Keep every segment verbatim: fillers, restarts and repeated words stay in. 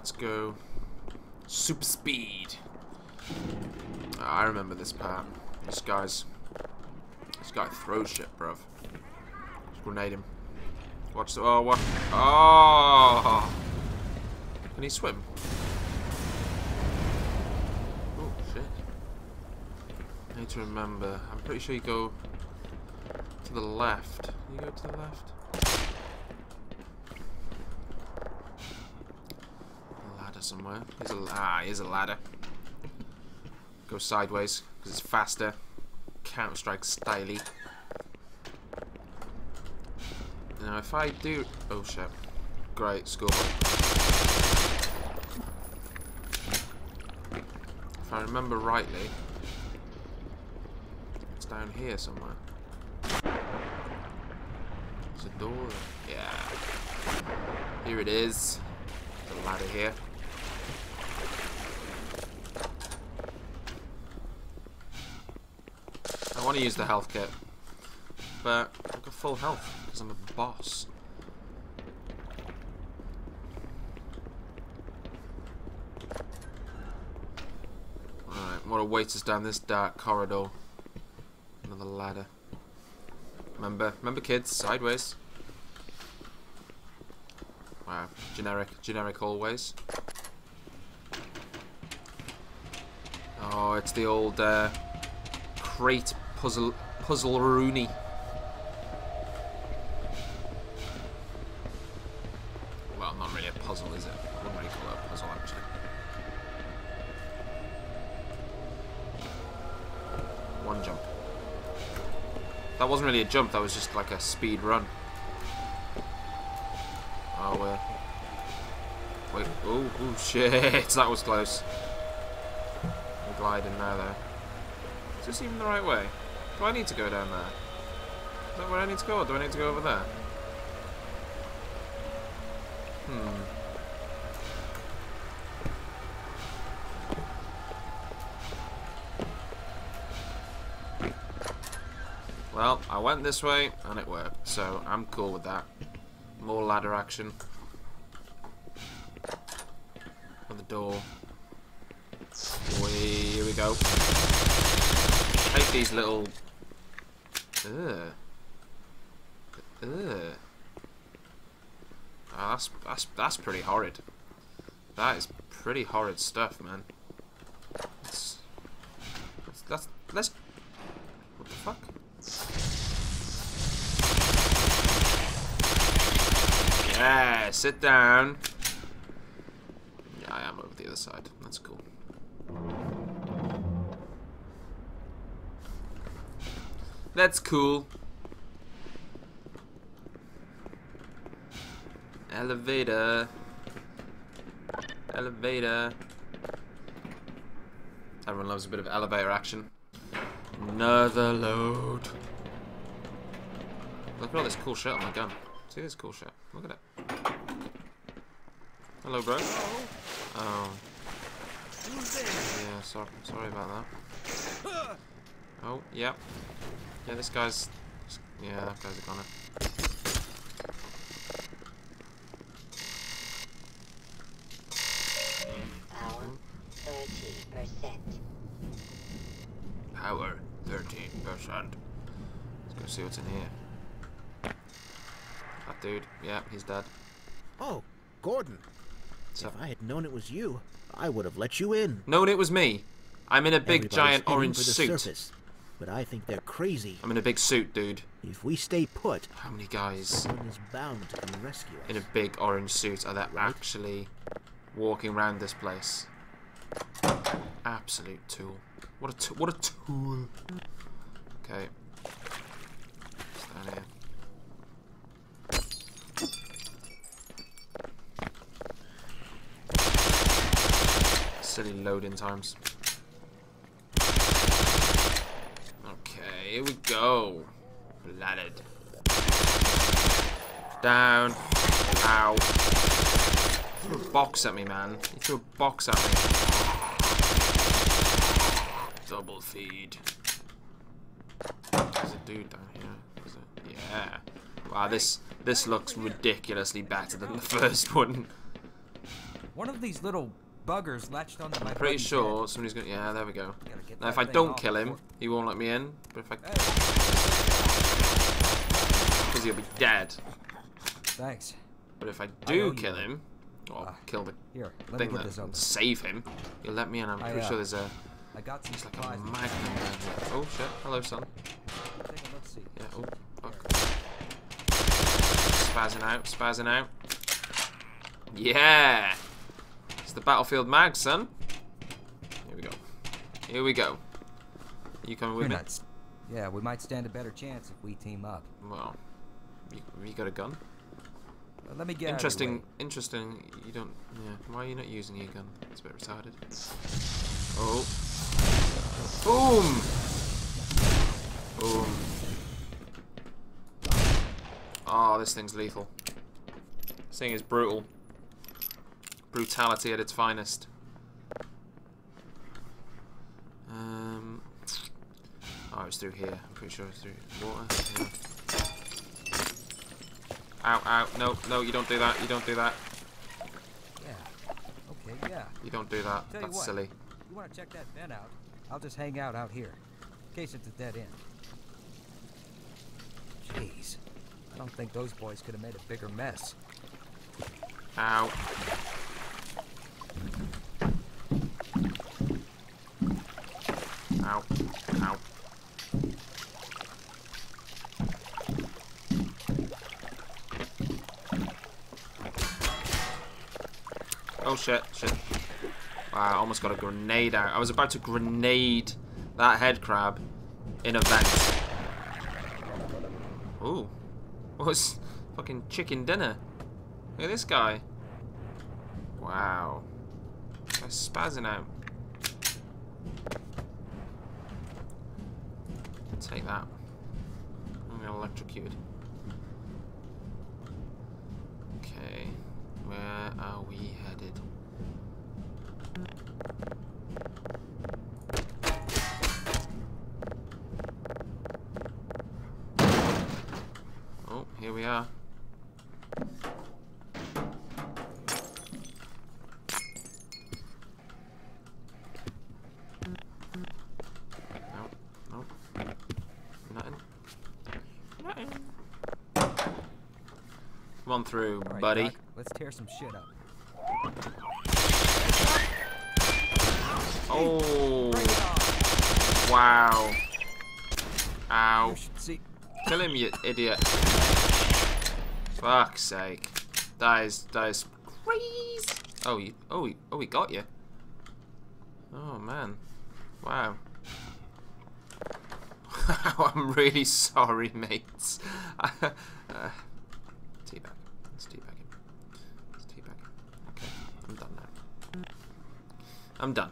let's go. Super speed. Oh, I remember this part. This guy's... This guy throws shit, bruv. Just grenade him. Watch the... Oh, what? Oh! Can he swim? Oh, shit. I need to remember. I'm pretty sure you go to the left. Can you go to the left? Somewhere. Here's a, ah, here's a ladder. Go sideways, because it's faster. Counter-Strike styly. Now if I do... Oh shit. Great, score. If I remember rightly, it's down here somewhere. There's a door. Yeah. Here it is. There's a ladder here. I want to use the health kit, but I've got full health because I'm a boss. Alright, what awaits us down this dark corridor? Another ladder. Remember, remember kids, sideways. Wow, generic, generic always. Oh, it's the old uh, crate. Puzzle, puzzle Rooney. Well, not really a puzzle, is it? I wouldn't really call it a puzzle, actually. One jump. That wasn't really a jump, that was just like a speed run. Oh, well. Uh, wait, oh, oh, shit, that was close. We're gliding now, though. Is this even the right way? Do I need to go down there? Is that where I need to go, or do I need to go over there? Hmm. Well, I went this way, and it worked, so I'm cool with that. More ladder action. On the door. Whee, here we go. Take these little... Ugh. Ugh. Oh, that's, that's, that's pretty horrid. That is pretty horrid stuff, man. That's... That's... that's let's... What the fuck? Yeah, sit down. Yeah, I am over the other side. That's cool. That's cool. Elevator. Elevator. Everyone loves a bit of elevator action. Another load. Look at all this cool shit on my gun. See this cool shit. Look at it. Hello, bro. Oh. Yeah, sorry, sorry about that. Oh, yeah. Yeah, this guy's... Yeah, that guy's a goner. Power thirteen percent. Power thirteen percent. Let's go see what's in here. That dude. Yeah, he's dead. Oh, Gordon. So if I had known it was you, I would have let you in. Known it was me. I'm in a big Everybody's giant orange suit. Surface. But I think they're crazy. I'm in a big suit, dude. If we stay put, how many guys is bound to come rescue us. In a big orange suit are that actually walking around this place? Absolute tool. What a t what a tool. Okay. Stand here. Silly loading times. Here we go. Laddered. Down. Ow. He threw a box at me, man. He threw a box at me. Double feed. There's a dude down here. Is it? Yeah. Wow, this this looks ridiculously better than the first one. One of these little buggers latched onto my. I'm pretty sure head. somebody's gonna. Yeah, there we go. Now, if I don't kill him, before. he won't let me in. But if I, because hey. he'll be dead. Thanks. But if I do I kill you. him, or uh, kill the here, thing that save him, he'll let me in. I'm I, pretty uh, sure there's a. I got some like a magnum. Oh shit! Hello, son. Let's see. Yeah. Oh. Spazzing out, spazzing out. Yeah! It's the Battlefield mag, son. Here we go. Here we go. Are you coming with You're me? Not, yeah, we might stand a better chance if we team up. Well, you, you got a gun? Well, let me get Interesting, out of interesting. You don't. Yeah. Why are you not using your gun? It's a bit retarded. Oh. Boom! Boom. Oh, this thing's lethal. This thing is brutal. Brutality at its finest. Um, oh, it's through here. I'm pretty sure it's through water. Yeah. Ow, ow. No, no, you don't do that. You don't do that. Yeah. Okay, yeah. You don't do that. Tell That's you what, silly. You want to check that vent out? I'll just hang out out here. In case it's a dead end. Jeez. I don't think those boys could have made a bigger mess. Ow. Ow. Ow. Oh shit, shit. Wow, I almost got a grenade out. I was about to grenade that head crab in a vent. Ooh. What's fucking chicken dinner? Look at this guy. Wow. That's spazzing out. Take that. I'm gonna electrocute. Okay. Where are we headed? Here we are. No, no. Nothing. Nothing. Come on through, right, buddy. Doc, let's tear some shit up. Oh. Wow. Ow. Kill him, you idiot. Fuck's sake. That is, that is crazy. Oh, you, oh, he, oh, he got you. Oh, man. Wow. Wow, I'm really sorry, mates. uh, teabag. Let's teabag him. Let's teabag him. Okay, I'm done now. I'm done.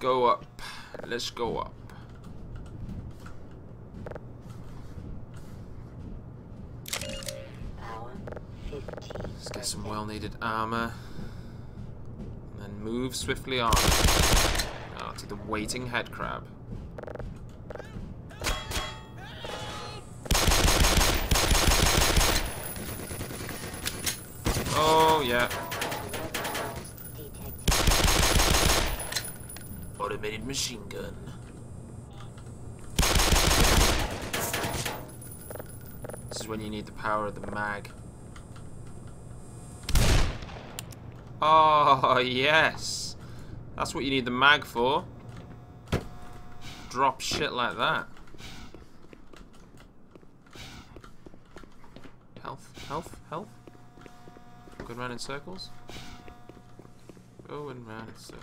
Go up. Let's go up. Let's get some well-needed armor. And then move swiftly on. Oh, to the waiting head crab. Oh, yeah. Automated machine gun. This is when you need the power of the mag. Oh, yes. That's what you need the mag for. Drop shit like that. Health, health, health. Going round in circles. Going round in circles.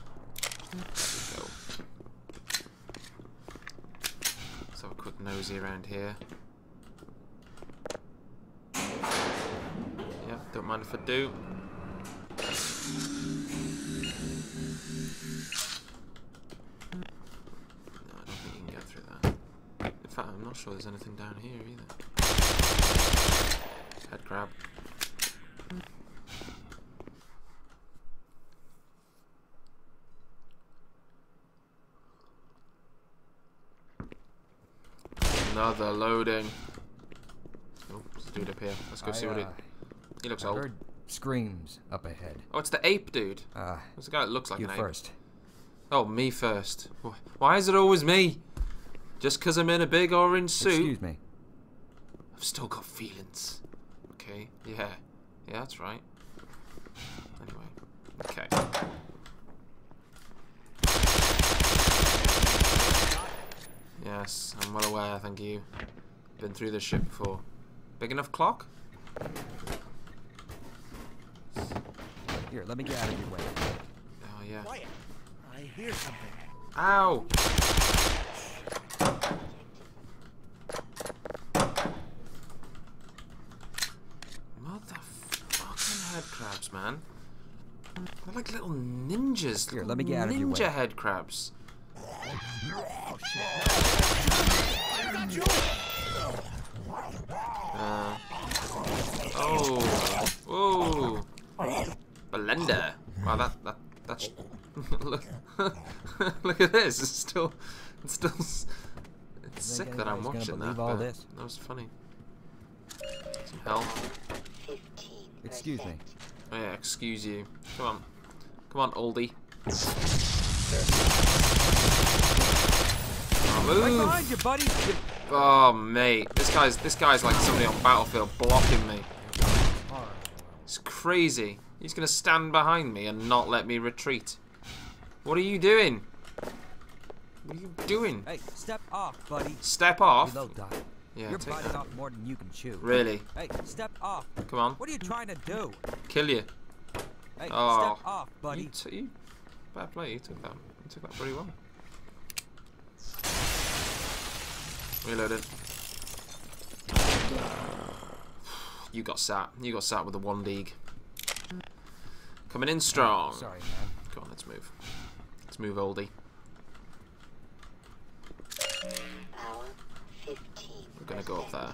There we go. Let's have a quick nosy around here. Yeah, don't mind if I do. No, I don't think you can get through that. In fact, I'm not sure there's anything down here either. Head crab. Another loading. Oh, let's do it up here. Let's go I, see what uh, it... He looks I old. Heard screams up ahead. Oh, it's the ape dude. Uh, There's a guy that looks like you an ape. First. Oh, me first. Why is it always me? Just because I'm in a big orange suit. Excuse me. I've still got feelings. Okay, yeah. Yeah, that's right. Anyway. Okay. Yes, I'm well aware, thank you. Been through this shit before. Big enough clock? Here, let me get out of your way. Oh, yeah. Quiet. I hear something. Ow! Motherfucking head crabs, man. They're like little ninjas. Here, little let me get out of your way. Ninja head crabs. Uh, oh, whoa, Belinda! Wow, that that that's look, look at this. It's still, it's still, it's sick that I'm watching that. But that was funny. Some help. Excuse me. Oh yeah, excuse you. Come on, come on, oldie. Right you, buddy. Oh mate, this guy's this guy's like somebody on Battlefield blocking me. It's crazy. He's gonna stand behind me and not let me retreat. What are you doing? What are you doing? Hey, step off, buddy. Step off. Yeah, your body's off more than you can chew. Really? Hey, step off. Come on. What are you trying to do? Kill you. Hey, oh. Step off, buddy. You t you, bad play. You took that. You took that pretty well. Reloaded. You got sat. You got sat with the one league. Coming in strong. Sorry, man. Come on, let's move. Let's move, oldie. We're gonna go up there.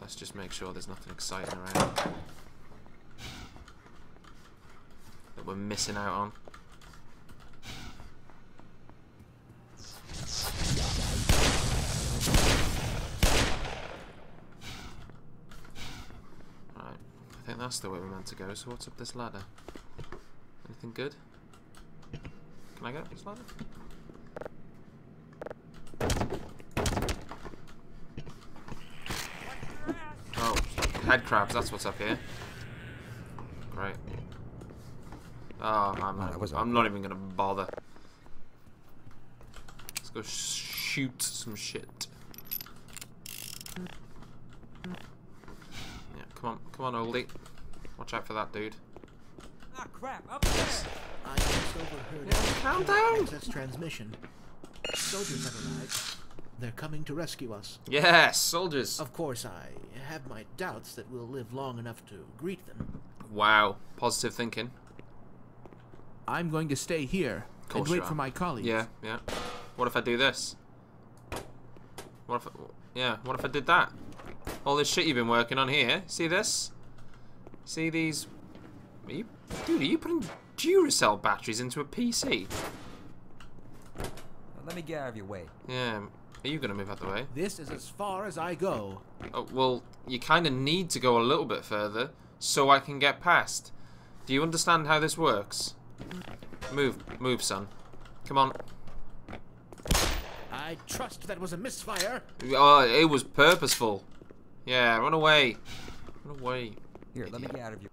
Let's just make sure there's nothing exciting around that we're missing out on. That's the way we're meant to go, so what's up this ladder? Anything good? Can I get up this ladder? Oh, head crabs, that's what's up here. Great. Oh, I'm not, I'm not even gonna bother. Let's go shoot some shit. Yeah, come on, come on, oldie. Watch out for that dude. Ah crap! Up there. I just overheard. Calm down. Access transmission. Soldiers have arrived. They're coming to rescue us. Yes, soldiers. Of course, I have my doubts that we'll live long enough to greet them. Wow, positive thinking. I'm going to stay here and wait for my colleagues. Yeah, yeah. What if I do this? What if? I, yeah. What if I did that? All this shit you've been working on here. See this? See these? Are you, dude, are you putting Duracell batteries into a P C? Let me get out of your way. Yeah, are you gonna move out the way? This is as far as I go. Oh well, you kind of need to go a little bit further so I can get past. Do you understand how this works? Move, move, son. Come on. I trust that was a misfire. Oh, it was purposeful. Yeah, run away. Run away. Here, let me get out of you.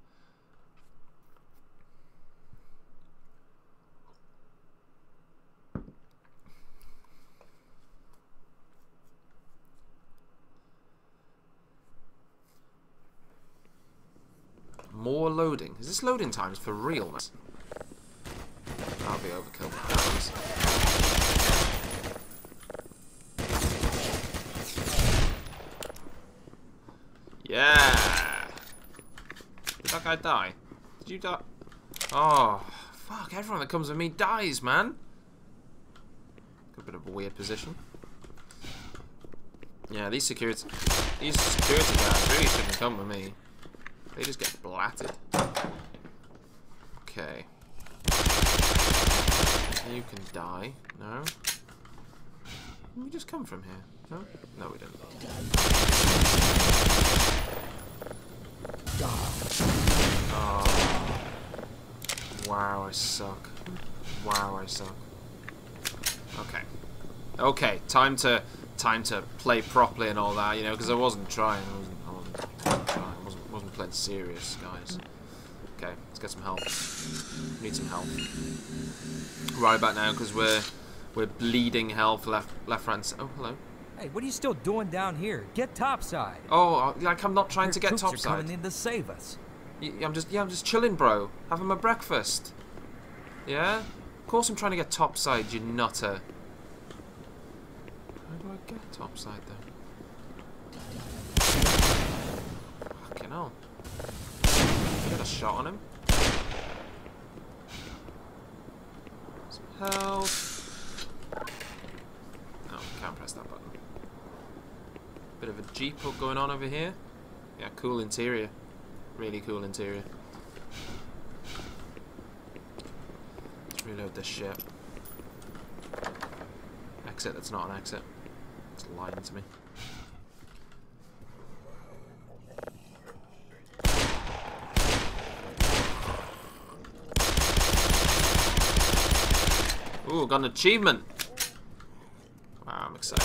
More loading. Is this loading times for real? I'll be overkill. Yeah. Did that guy die? Did you die? Oh, fuck. Everyone that comes with me dies, man. A bit of a weird position. Yeah, these security these security guys really shouldn't come with me. They just get blatted. Okay. You can die. No? Didn't we just come from here? No? No, we didn't. Oh. Wow, I suck. Wow, I suck. Okay. Okay, time to time to play properly and all that, you know, because I wasn't trying. I wasn't, I wasn't trying. I wasn't, wasn't playing serious, guys. Okay, let's get some help. Need some help. Right about now, because we're we're bleeding health left left right. Oh, hello. Hey, what are you still doing down here? Get topside. Oh, like I'm not trying Your to get topside. Your are coming in to save us. I'm just yeah, I'm just chilling, bro. Having my breakfast. Yeah. Of course, I'm trying to get topside, you nutter. How do I get topside though? Fucking hell. Get a shot on him. Some help. No, can't press that button. Bit of a jeep hook going on over here. Yeah, cool interior. Really cool interior. Let's reload this shit. Exit, that's not an exit. It's lying to me. Ooh, got an achievement! Wow, I'm excited.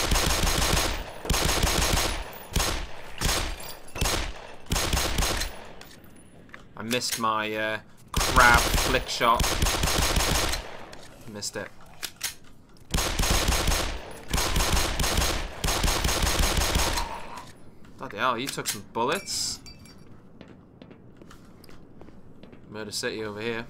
I missed my uh, crab flick shot. Missed it. Bloody hell, you took some bullets. Murder City over here.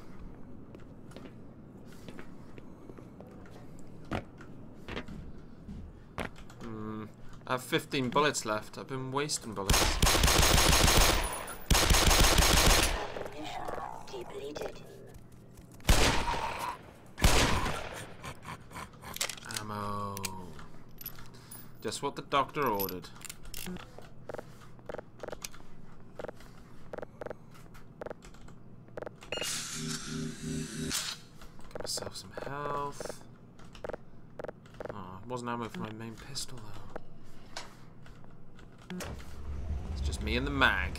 I have fifteen bullets left. I've been wasting bullets. Ammo. Just what the doctor ordered. Give myself some health. Oh, it wasn't ammo for my main pistol though. It's just me and the mag.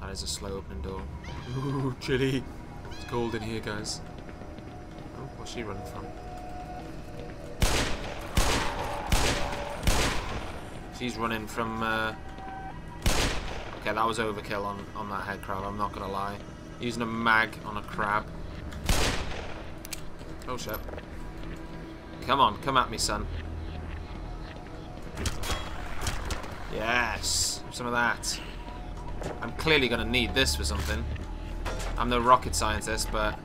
That is a slow opening door. Ooh, chilly. It's cold in here, guys. Oh, what's she running from? She's running from, uh... okay, that was overkill on, on that head crab, I'm not gonna lie. Using a mag on a crab. Oh, shit. Come on, come at me, son. Yes, some of that. I'm clearly going to need this for something. I'm no rocket scientist, but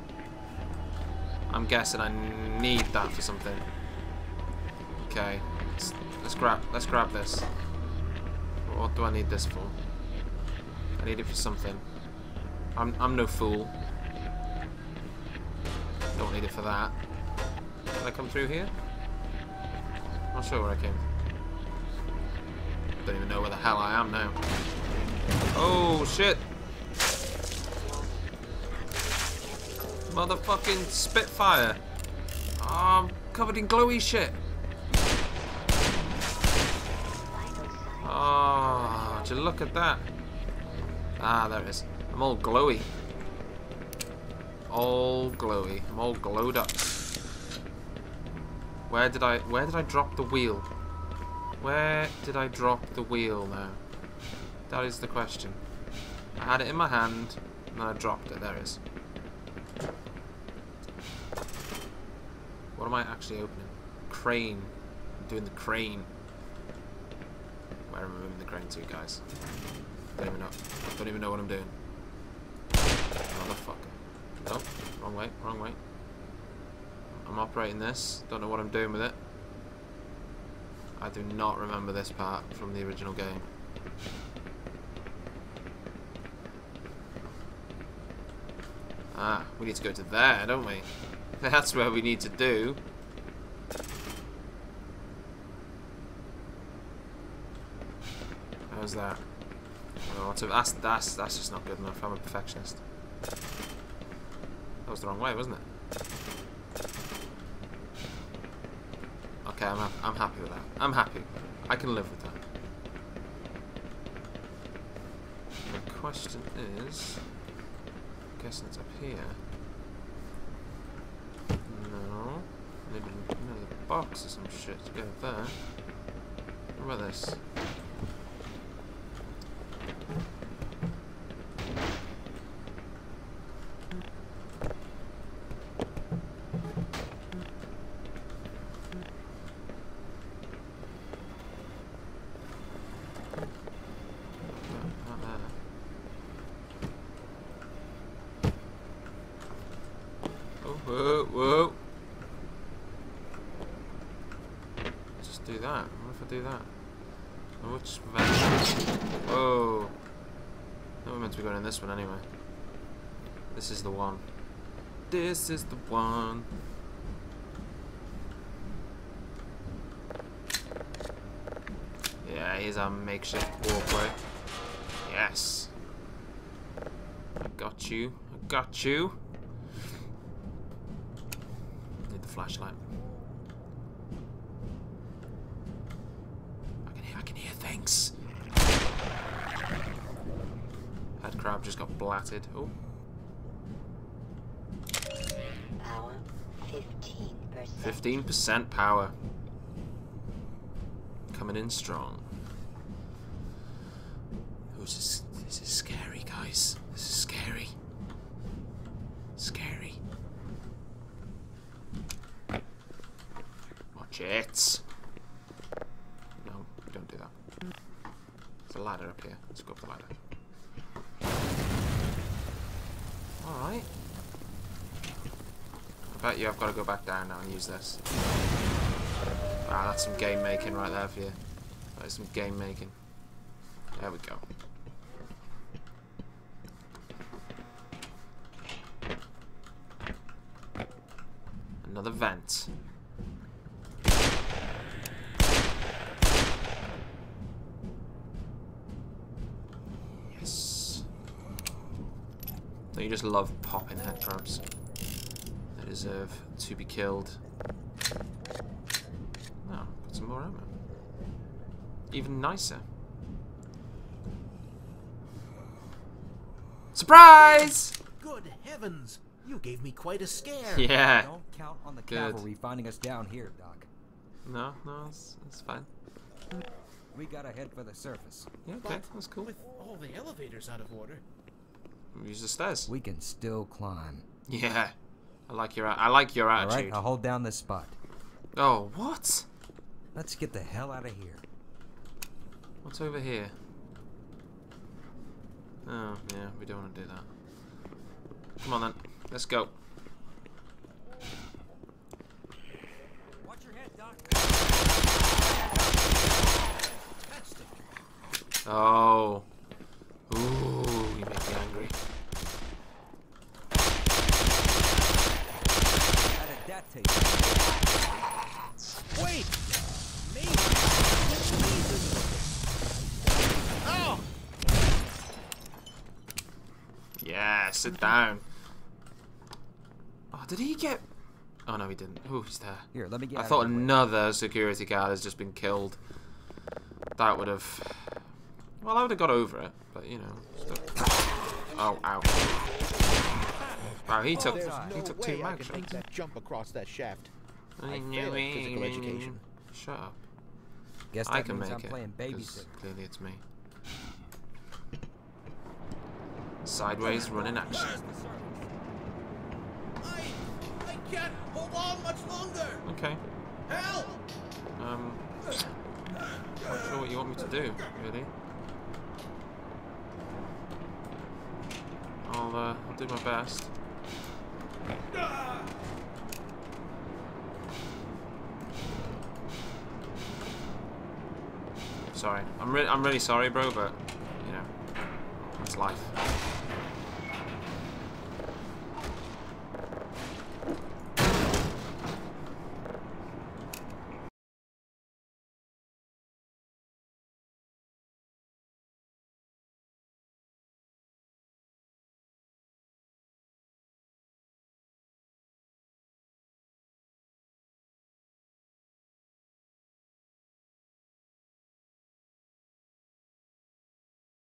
I'm guessing I need that for something. Okay, let's, let's grab. Let's grab this. What do I need this for? I need it for something. I'm I'm no fool. Don't need it for that. Did I come through here? Not sure where I came from. Don't even know where the hell I am now. Oh shit! Motherfucking Spitfire! Oh, I'm covered in glowy shit. Oh, did you look at that? Ah, there it is. I'm all glowy. All glowy. I'm all glowed up. Where did I? Where did I drop the wheel? Where did I drop the wheel now? That is the question. I had it in my hand, and then I dropped it. There it is. What am I actually opening? Crane. I'm doing the crane. Where am I moving the crane to, guys? Don't even know. Don't even know what I'm doing. Motherfucker. Nope. Wrong way. Wrong way. I'm operating this. Don't know what I'm doing with it. I do not remember this part from the original game. Ah, we need to go to there, don't we? That's where we need to do. How's that? Oh, that's, that's, that's just not good enough. I'm a perfectionist. That was the wrong way, wasn't it? okay, I'm, ha I'm happy with that. I'm happy. I can live with that. The question is... I'm guessing it's up here. No. Maybe another box or some shit to go there. What about this? Whoa, whoa. Just do that. What if I do that? And which vent? Whoa. No, we're meant to be going in this one anyway. This is the one. This is the one. Yeah, here's our makeshift walkway. Yes. I got you. I got you. Flashlight. I can hear, I can hear things. Head crab just got blatted. Oh. Power fifteen percent. Fifteen percent power. Coming in strong. Oh, this is, this is scary, guys. This is scary. Scary. Shit! No, don't do that. There's a ladder up here. Let's go up the ladder. Alright. I bet you I've got to go back down now and use this. Wow, that's some game making right there for you. That is some game making. There we go. Another vent. You just love popping head traps. They deserve to be killed. Oh, got some more ammo. Even nicer. Surprise! Good heavens! You gave me quite a scare. Yeah. Don't count on the cavalry finding us down here, Doc. No, no, it's, it's fine. We gotta head for the surface. Yeah, okay, that's cool. With all the elevators out of order. Use the stairs. We can still climb. Yeah, I like your I like your attitude. All right, I'll hold down this spot. Oh, what? Let's get the hell out of here. What's over here? Oh, yeah, we don't want to do that. Come on then, let's go. Watch your head, Doc. Oh. Ooh. You make me angry. How did that take? Wait! Me! Oh! Yeah, sit down. Oh, did he get... Oh, no, he didn't. Oh, he's there. Here, let me get I thought another way. Security guard has just been killed. That would have... Well, I would have got over it, but you know. Still. Oh, ow! Wow, he took oh, he no took two mags. I can make that jump across that shaft. I, I knew it. Physical education. Shut up. Guess I can make I'm it. Clearly, it's me. Sideways running action. I I can't hold on much longer. Okay. Help! Um. I'm not sure what you want me to do, really. I'll, uh, I'll do my best. Sorry, I'm really, I'm really sorry, bro, but you know, it's life.